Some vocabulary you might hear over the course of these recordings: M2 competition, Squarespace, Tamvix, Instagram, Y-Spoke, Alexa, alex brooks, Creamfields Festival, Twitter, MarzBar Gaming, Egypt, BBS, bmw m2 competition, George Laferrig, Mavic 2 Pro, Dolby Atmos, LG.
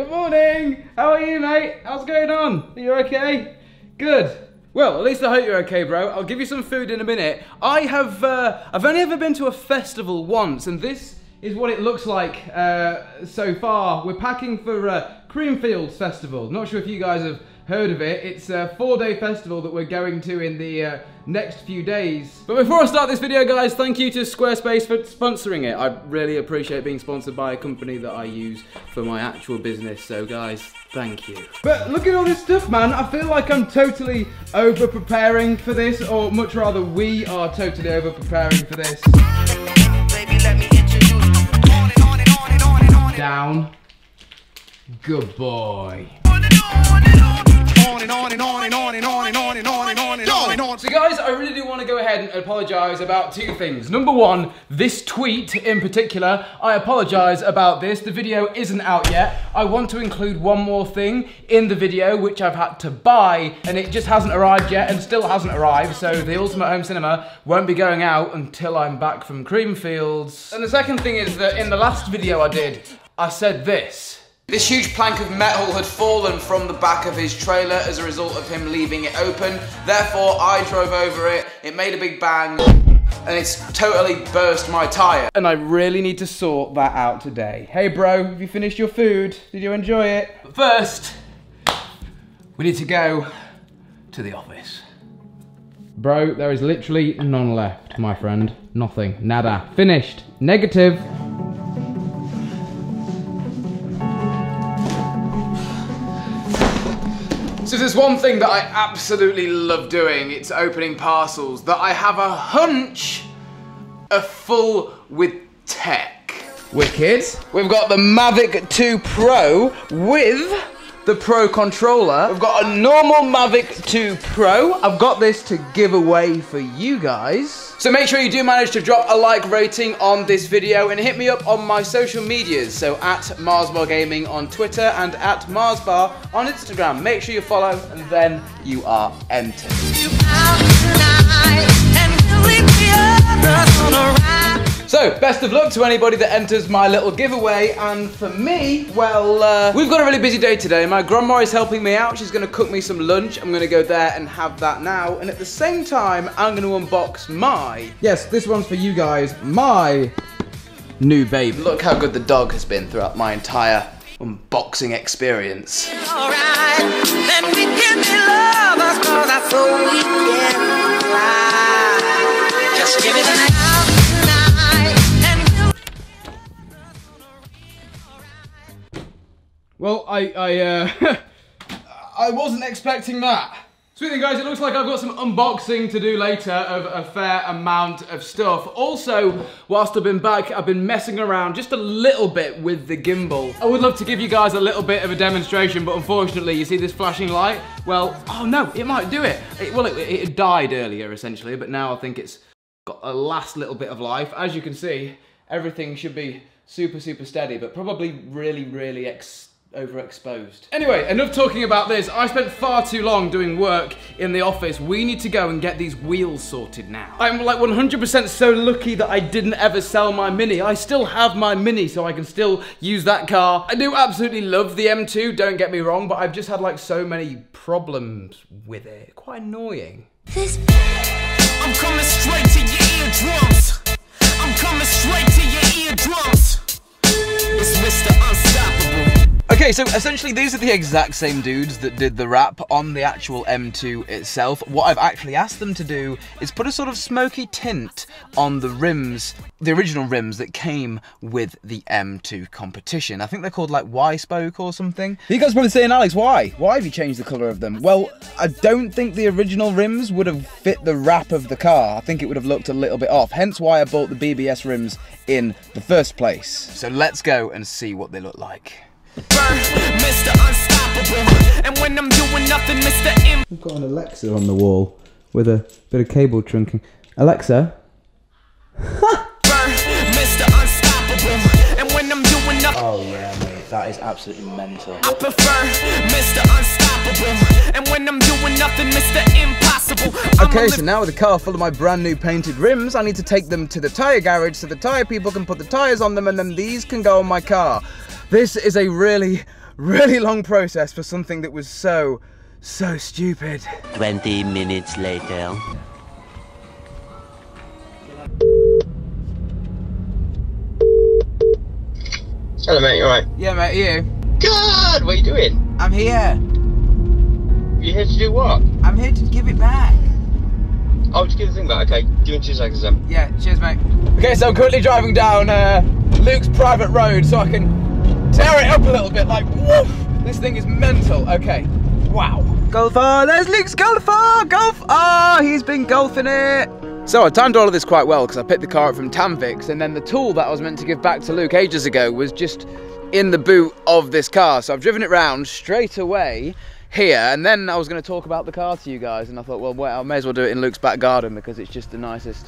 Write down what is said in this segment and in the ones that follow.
Good morning! How are you, mate? How's it going on? Are you okay? Good. Well, at least I hope you're okay, bro. I'll give you some food in a minute. I have, I've only ever been to a festival once, and this is what it looks like so far. We're packing for Creamfields Festival. Not sure if you guys have heard of it. It's a 4-day festival that we're going to in the next few days. But before I start this video, guys, thank you to Squarespace for sponsoring it. I really appreciate being sponsored by a company that I use for my actual business, so guys, thank you. But look at all this stuff, man. I feel like I'm totally over-preparing for this, or much rather, we are totally over-preparing for this. Baby, let me introduce you. On and on. Down. Good boy. So guys, I really do want to go ahead and apologise about two things. Number one, this tweet in particular, I apologise about this. The video isn't out yet. I want to include one more thing in the video, which I've had to buy, and it just hasn't arrived yet and still hasn't arrived, so the Ultimate Home Cinema won't be going out until I'm back from Creamfields. And the second thing is that in the last video I did, I said this. This huge plank of metal had fallen from the back of his trailer as a result of him leaving it open. Therefore, I drove over it, it made a big bang, and it's totally burst my tire. And I really need to sort that out today. Hey bro, have you finished your food? Did you enjoy it? But first, we need to go to the office. Bro, there is literally none left, my friend. Nothing, nada, finished, negative. So there's one thing that I absolutely love doing, it's opening parcels that I have a hunch are full with tech. Wicked. We've got the Mavic 2 Pro with the Pro controller. We've got a normal Mavic 2 Pro. I've got this to give away for you guys. So make sure you do manage to drop a like rating on this video and hit me up on my social medias. So at MarzBar Gaming on Twitter and at MarzBar on Instagram. Make sure you follow and then you are entered. So, best of luck to anybody that enters my little giveaway, and for me, well, we've got a really busy day today. My grandma is helping me out, she's gonna cook me some lunch, I'm gonna go there and have that now, and at the same time, I'm gonna unbox my, yes, this one's for you guys, my new baby. Look how good the dog has been throughout my entire unboxing experience. All right, then we can be lovers, 'cause that's all we can fly. Just give it a night. Well, I wasn't expecting that. So guys, it looks like I've got some unboxing to do later of a fair amount of stuff. Also, whilst I've been back, I've been messing around just a little bit with the gimbal. I would love to give you guys a little bit of a demonstration, but unfortunately, you see this flashing light? Well, oh no, it might do it. It died earlier, essentially, but now I think it's got a last little bit of life. As you can see, everything should be super, super steady, but probably really, really overexposed. Anyway, enough talking about this. I spent far too long doing work in the office. We need to go and get these wheels sorted now. I'm like 100% so lucky that I didn't ever sell my Mini. I still have my Mini, so I can still use that car. I do absolutely love the M2, don't get me wrong, but I've just had like so many problems with it. Quite annoying. I'm coming straight to your eardrums. I'm coming straight to your eardrums. It's Mr. Unstoppable. Okay, so essentially these are the exact same dudes that did the rap on the actual M2 itself. What I've actually asked them to do is put a sort of smoky tint on the rims, the original rims that came with the M2 competition. I think they're called like Y-Spoke or something. You guys are probably saying, Alex, why? Why have you changed the colour of them? Well, I don't think the original rims would have fit the wrap of the car. I think it would have looked a little bit off, hence why I bought the BBS rims in the first place. So let's go and see what they look like. Mr. Unstoppable, and when I'm doing nothing, Mr. M. We've got an Alexa on the wall with a bit of cable trunking. Alexa. Mr. Unstoppable, and when I'm doing nothing. Oh yeah, mate, that is absolutely mental. I prefer Mr. Unstoppable, and when I'm doing nothing, Mr. Impossible. Okay, so now with the car full of my brand new painted rims, I need to take them to the tyre garage so the tyre people can put the tyres on them, and then these can go on my car. This is a really, really long process for something that was so stupid. 20 minutes later. Hello mate, you alright? Yeah mate, are you? Good! What are you doing? I'm here. You here to do what? I'm here to give it back. Oh, to give the thing back, okay. Do you want 2 seconds then? Yeah, cheers mate. Okay, so I'm currently driving down Luke's private road so I can tear it up a little bit, like woof! This thing is mental, okay. Wow. Golfer, there's Luke's golfer! Golf! Oh, he's been golfing it! So I timed all of this quite well because I picked the car up from Tamvix, and then the tool that I was meant to give back to Luke ages ago was just in the boot of this car. So I've driven it round straight away here, and then I was going to talk about the car to you guys, and I thought, well, wait, I may as well do it in Luke's back garden because it's just the nicest,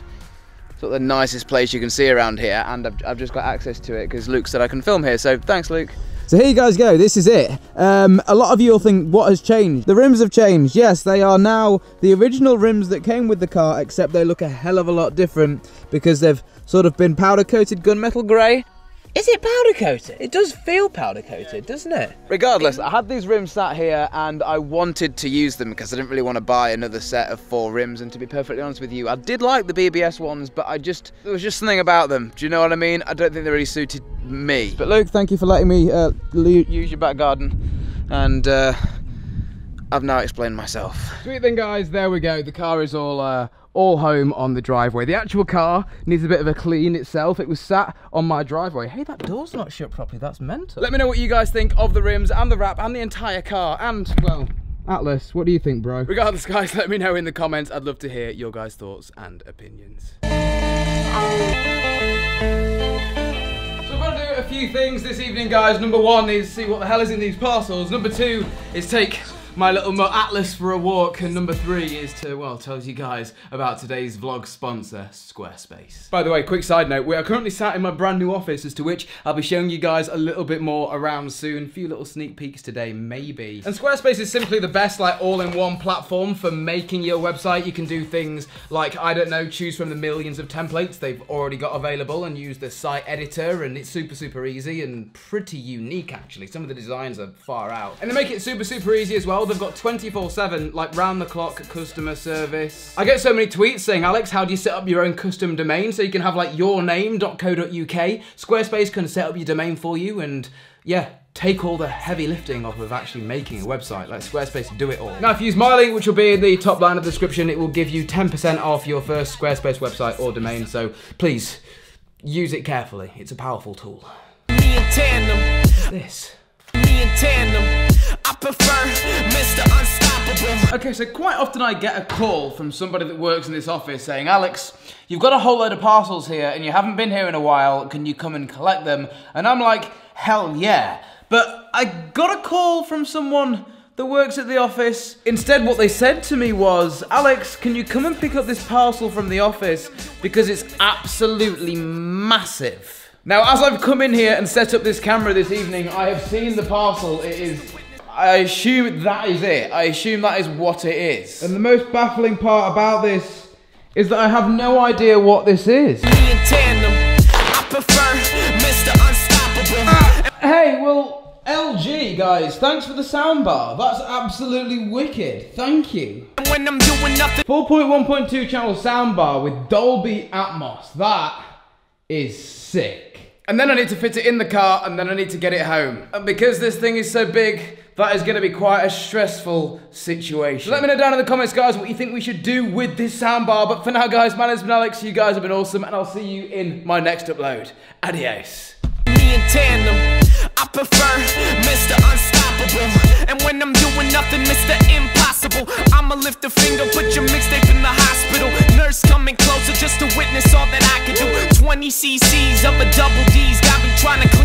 sort of the nicest place you can see around here, and I've just got access to it because Luke said I can film here. So thanks, Luke. So here you guys go, this is it. A lot of you will think, what has changed? The rims have changed, yes, they are now the original rims that came with the car, except they look a hell of a lot different because they've sort of been powder coated gunmetal grey. Is it powder coated? It does feel powder coated, doesn't it? Regardless, I had these rims sat here and I wanted to use them because I didn't really want to buy another set of 4 rims, and to be perfectly honest with you, I did like the BBS ones, but there was just something about them. Do you know what I mean? I don't think they really suited me. But Luke, thank you for letting me use your back garden, and I've now explained myself. Sweet thing guys, there we go. The car is all home on the driveway. The actual car needs a bit of a clean itself. It was sat on my driveway. Hey, that door's not shut properly. That's mental. Let me know what you guys think of the rims and the wrap and the entire car and, well, Atlas, what do you think, bro? Regardless, guys, let me know in the comments. I'd love to hear your guys' thoughts and opinions. So we're gonna do a few things this evening, guys. Number one is see what the hell is in these parcels. Number two is take my little Atlas for a walk, and number three is to, well, tell you guys about today's vlog sponsor, Squarespace. By the way, quick side note, we are currently sat in my brand new office, as to which I'll be showing you guys a little bit more around soon. A few little sneak peeks today, maybe. And Squarespace is simply the best, like, all-in-one platform for making your website. You can do things like, I don't know, choose from the millions of templates they've already got available and use the site editor, and it's super, super easy and pretty unique, actually. Some of the designs are far out. And they make it super, super easy as well. They've got 24/7, like, round-the-clock customer service. I get so many tweets saying, Alex, how do you set up your own custom domain? So you can have, like, yourname.co.uk. Squarespace can set up your domain for you and, yeah, take all the heavy lifting off of actually making a website. Like, Squarespace do it all. Now, if you use my link, which will be in the top line of the description, it will give you 10% off your first Squarespace website or domain. So please, use it carefully. It's a powerful tool. Me in tandem. This. Me in tandem. I prefer Mr. Unstoppable. Okay, so quite often I get a call from somebody that works in this office saying, Alex, you've got a whole load of parcels here and you haven't been here in a while, can you come and collect them? And I'm like, hell yeah. But I got a call from someone that works at the office. Instead, what they said to me was, Alex, can you come and pick up this parcel from the office because it's absolutely massive. Now, as I've come in here and set up this camera this evening, I have seen the parcel. It is... I assume that is it. I assume that is what it is. And the most baffling part about this is that I have no idea what this is. Me in tandem, I prefer Mr. Unstoppable. Hey, well, LG, guys, thanks for the soundbar. That's absolutely wicked. Thank you. 4.1.2 channel soundbar with Dolby Atmos. That is sick. And then I need to fit it in the car, and then I need to get it home. And because this thing is so big, that is going to be quite a stressful situation. Let me know down in the comments, guys, what you think we should do with this soundbar. But for now, guys, my name's been Alex. You guys have been awesome, and I'll see you in my next upload. Adios. Me in tandem, I prefer Mr. Unstoppable. And when I'm doing nothing, Mr. Impossible, I'ma lift a finger, put your mixtape in the hospital. Nurse coming closer just to witness all that I could do. 20 cc's of a double D's got me trying to clean